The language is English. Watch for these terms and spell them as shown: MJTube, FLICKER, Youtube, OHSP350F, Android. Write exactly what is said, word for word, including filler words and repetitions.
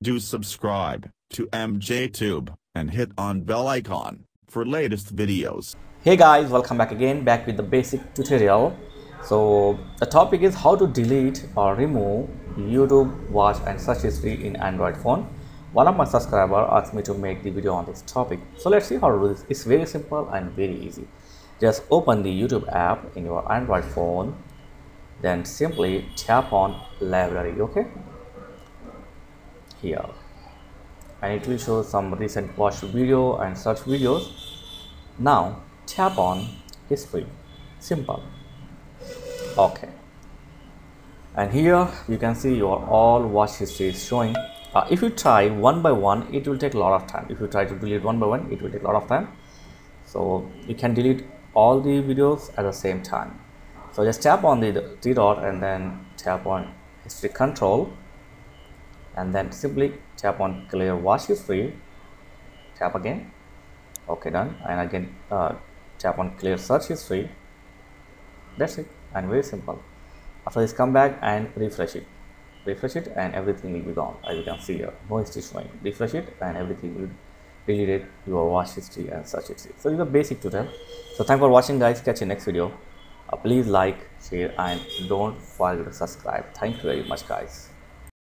Do subscribe to MJTube and hit on bell icon for latest videos. Hey guys, welcome back again, back with the basic tutorial. So the topic is how to delete or remove YouTube watch and search history in Android phone. One of my subscribers asked me to make the video on this topic, so let's see how to do this. It's very simple and very easy. Just open the YouTube app in your Android phone, then simply tap on library, okay, here, and it will show some recent watched video and search videos. Now tap on history, simple, okay, and here you can see your all watch history is showing. Uh, if you try one by one, it will take a lot of time. If you try to delete one by one, it will take a lot of time. So you can delete all the videos at the same time. So just tap on the three dot and then tap on history control, and then simply tap on clear watch history, tap again, okay, done, and again uh, tap on clear search history. That's it, and very simple. After this, come back and refresh it. Refresh it and everything will be gone, as you can see here, no history showing. Refresh it and everything will delete your watch history and search history. So it's a basic tutorial. So thanks for watching guys, catch you next video. Uh, please like, share and don't forget to subscribe. Thank you very much guys.